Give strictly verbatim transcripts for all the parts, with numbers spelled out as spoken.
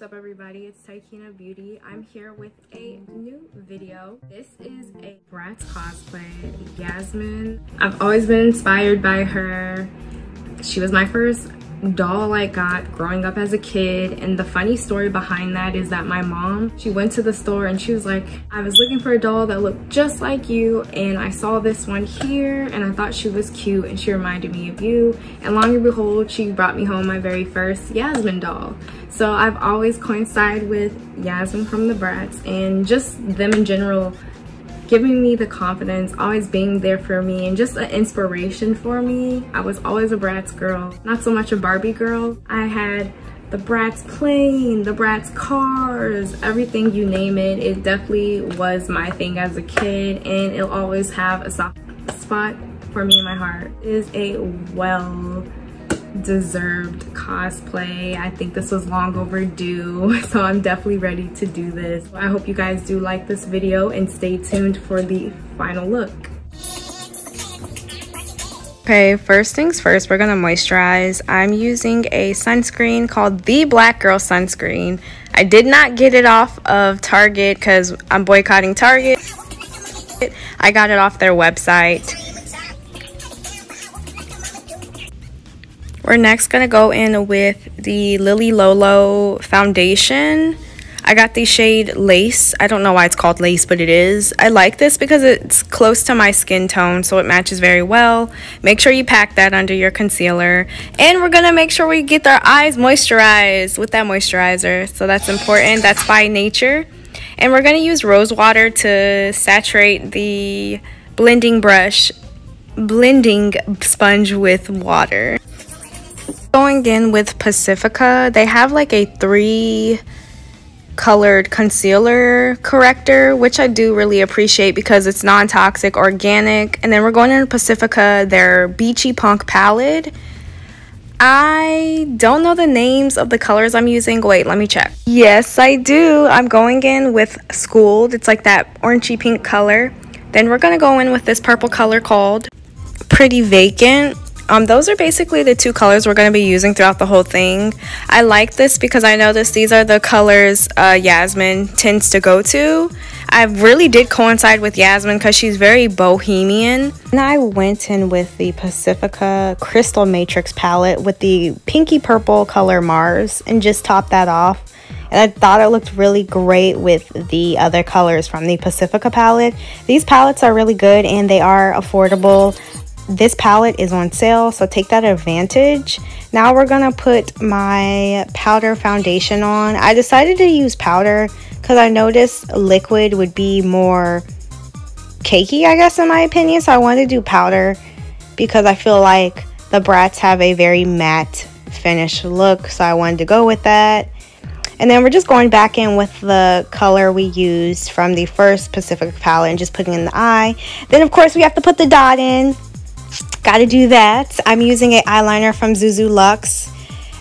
What's up, everybody? It's Taikina Beauty. I'm here with a new video. This is a Bratz cosplay, Yasmin. I've always been inspired by her. She was my first doll I got growing up as a kid, and the funny story behind that is that my mom, she went to the store and she was like, I was looking for a doll that looked just like you, and I saw this one here and I thought she was cute and she reminded me of you, and long and behold, she brought me home my very first Yasmin doll. So I've always coincided with Yasmin from the Bratz and just them in general giving me the confidence, always being there for me, and just an inspiration for me. I was always a Bratz girl, not so much a Barbie girl. I had the Bratz plane, the Bratz cars, everything, you name it. It definitely was my thing as a kid, and it'll always have a soft spot for me in my heart. It is a well deserved cosplay. I think this was long overdue, so I'm definitely ready to do this. I hope you guys do like this video and stay tuned for the final look. Okay, first things first, we're gonna moisturize. I'm using a sunscreen called the Black Girl Sunscreen. I did not get it off of Target because I'm boycotting Target. I got it off their website. We're next going to go in with the Lily Lolo foundation. I got the shade Lace. I don't know why it's called Lace, but it is. I like this because it's close to my skin tone, so it matches very well. Make sure you pack that under your concealer. And we're going to make sure we get our eyes moisturized with that moisturizer. So that's important. That's by nature. And we're going to use rose water to saturate the blending brush, blending sponge with water. Going in with Pacifica, they have like a three colored concealer corrector, which I do really appreciate because it's non-toxic, organic. And then we're going into Pacifica, their Beachy Punk Palette. I don't know the names of the colors I'm using. Wait, let me check. Yes, I do. I'm going in with Schooled. It's like that orangey pink color. Then we're going to go in with this purple color called Pretty Vacant. Um, those are basically the two colors we're going to be using throughout the whole thing. I like this because I noticed these are the colors uh, Yasmin tends to go to. I really did coincide with Yasmin because she's very bohemian. And I went in with the Pacifica Crystal Matrix palette with the pinky purple color Mars and just topped that off. And I thought it looked really great with the other colors from the Pacifica palette. These palettes are really good and they are affordable. This palette is on sale, so take that advantage. Now we're gonna put my powder foundation on. I decided to use powder because I noticed liquid would be more cakey, I guess, in my opinion. So I wanted to do powder because I feel like the Bratz have a very matte finish look, so I wanted to go with that. And then we're just going back in with the color we used from the first Pacific palette and just putting in the eye. Then of course we have to put the dot in. Gotta do that. I'm using an eyeliner from Zuzu Luxe.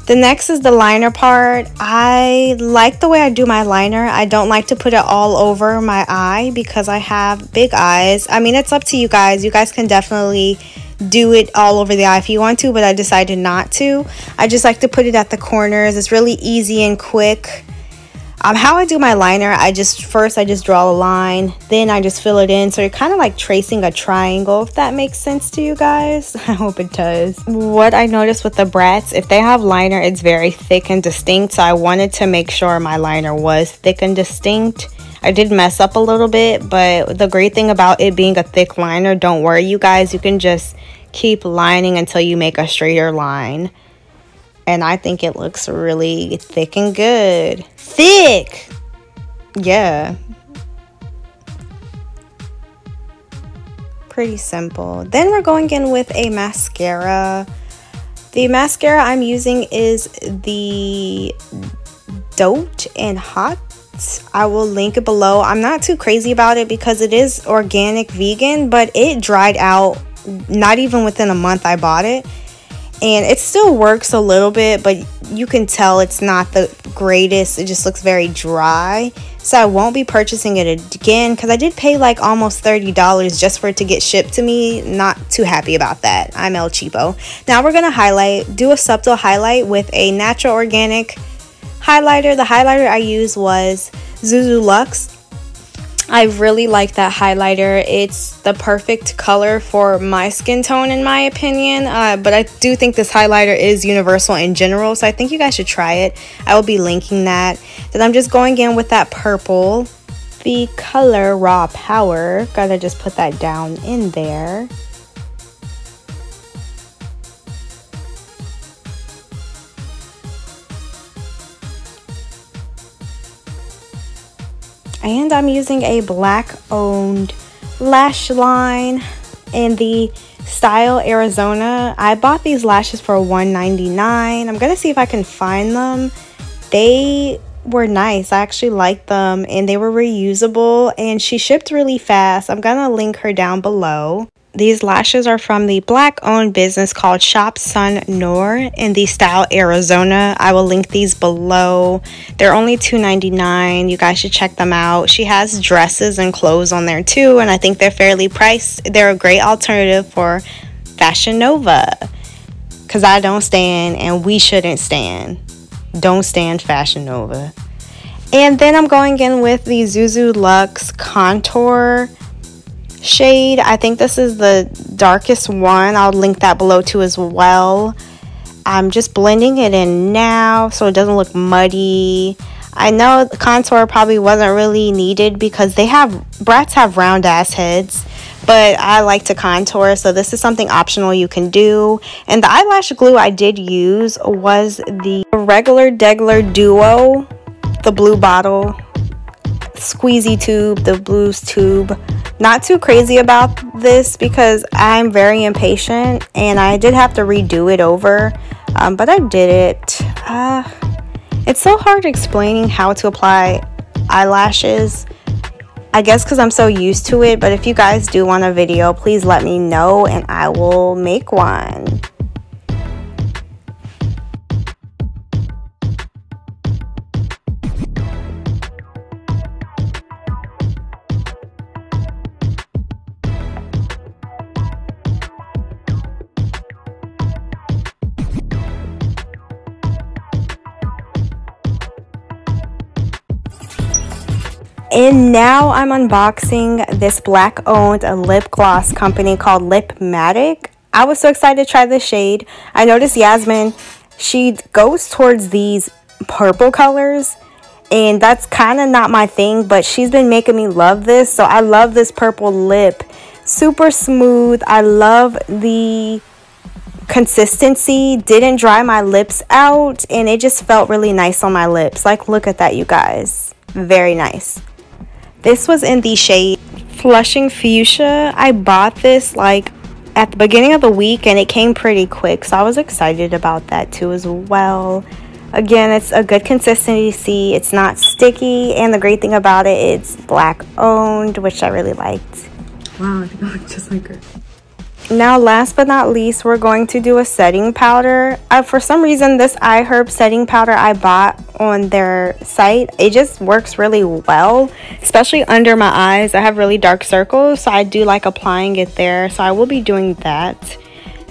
The next is the liner part. I like the way I do my liner. I don't like to put it all over my eye because I have big eyes. I mean, it's up to you guys. You guys can definitely do it all over the eye if you want to, but I decided not to. I just like to put it at the corners. It's really easy and quick. Um, how I do my liner, I just first I just draw a line, then I just fill it in. So you're kind of like tracing a triangle, if that makes sense to you guys. I hope it does. What I noticed with the Bratz, if they have liner, it's very thick and distinct. So I wanted to make sure my liner was thick and distinct. I did mess up a little bit, but the great thing about it being a thick liner, don't worry you guys, you can just keep lining until you make a straighter line. And I think it looks really thick and good. Thick! Yeah. Pretty simple. Then we're going in with a mascara. The mascara I'm using is the Dote and Hot. I will link it below. I'm not too crazy about it because it is organic vegan, but it dried out not even within a month I bought it. And it still works a little bit, but you can tell it's not the greatest. It just looks very dry. So I won't be purchasing it again because I did pay like almost thirty dollars just for it to get shipped to me. Not too happy about that. I'm El Cheapo. Now we're going to highlight, do a subtle highlight with a natural organic Highlighter, the highlighter I used was Zuzu Luxe. I really like that highlighter. It's the perfect color for my skin tone in my opinion, uh, but I do think this highlighter is universal in general, so I think you guys should try it. I will be linking that. Then I'm just going in with that purple, the color Raw Power. Gotta just put that down in there. And I'm using a black owned lash line in the style Arizona. I bought these lashes for one ninety-nine. I'm gonna see if I can find them. They were nice. I actually liked them and they were reusable and she shipped really fast. I'm gonna link her down below. These lashes are from the black owned business called Shop Sun Noor in the style Arizona. I will link these below. They're only two ninety-nine. You guys should check them out. She has dresses and clothes on there too, and I think they're fairly priced. They're a great alternative for Fashion Nova, because I don't stand and we shouldn't stand. Don't stand Fashion Nova. And then I'm going in with the Zuzu Luxe Contour Shade. I think this is the darkest one. I'll link that below too as well. I'm just blending it in now so it doesn't look muddy. I know the contour probably wasn't really needed because they have Bratz have round ass heads, but I like to contour, so this is something optional you can do. And the eyelash glue I did use was the regular Degler Duo, the blue bottle squeezy tube, the blues tube. Not too crazy about this because I'm very impatient and I did have to redo it over, um, but I did it. Uh, it's so hard explaining how to apply eyelashes, I guess because I'm so used to it, but if you guys do want a video, please let me know and I will make one. And now I'm unboxing this black owned lip gloss company called Lipmatic. I was so excited to try this shade. I noticed Yasmin, she goes towards these purple colors and that's kind of not my thing, but she's been making me love this. So I love this purple lip, super smooth. I love the consistency, didn't dry my lips out and it just felt really nice on my lips. Like, look at that, you guys, very nice. This was in the shade Flushing Fuchsia. I bought this like at the beginning of the week and it came pretty quick, so I was excited about that too as well. Again, it's a good consistency, it's not sticky, and the great thing about it, it's black owned, which I really liked. Wow, I think I look just like her. Now last but not least, we're going to do a setting powder. Uh, for some reason this iHerb setting powder I bought on their site, it just works really well, especially under my eyes. I have really dark circles, so I do like applying it there, so I will be doing that.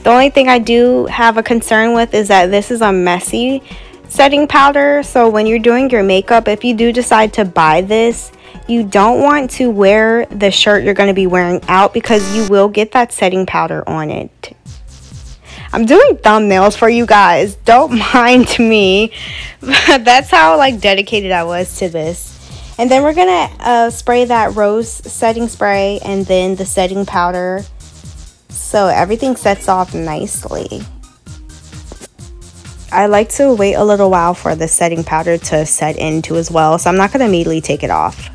The only thing I do have a concern with is that this is a messy setting powder, so when you're doing your makeup, if you do decide to buy this, you don't want to wear the shirt you're going to be wearing out because you will get that setting powder on it. I'm doing thumbnails for you guys, don't mind me. That's how like dedicated I was to this. And then we're gonna uh, spray that rose setting spray and then the setting powder, so everything sets off nicely. I like to wait a little while for the setting powder to set into as well, so I'm not gonna immediately take it off.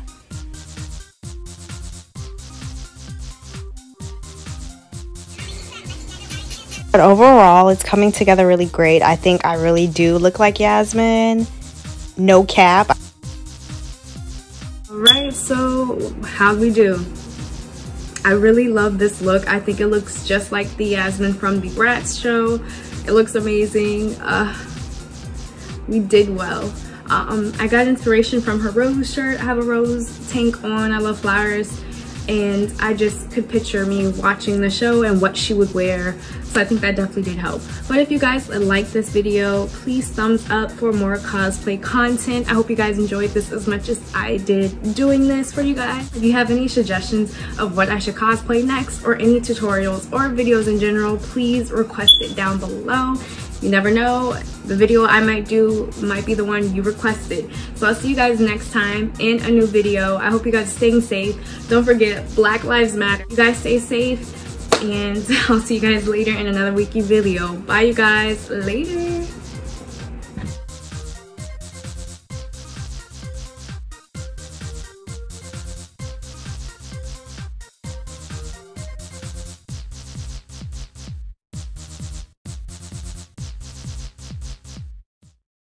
But overall, it's coming together really great. I think I really do look like Yasmin. No cap. Alright, so how'd we do? I really love this look. I think it looks just like the Yasmin from the Bratz show. It looks amazing. Uh, we did well. Um, I got inspiration from her rose shirt. I have a rose tank on. I love flowers. and I just could picture me watching the show and what she would wear. So I think that definitely did help. But if you guys like this video, please thumbs up for more cosplay content. I hope you guys enjoyed this as much as I did doing this for you guys. If you have any suggestions of what I should cosplay next, or any tutorials or videos in general, please request it down below. You never know, the video I might do might be the one you requested. So I'll see you guys next time in a new video. I hope you guys are staying safe. Don't forget, Black Lives Matter. You guys stay safe, and I'll see you guys later in another weekly video. Bye, you guys. Later.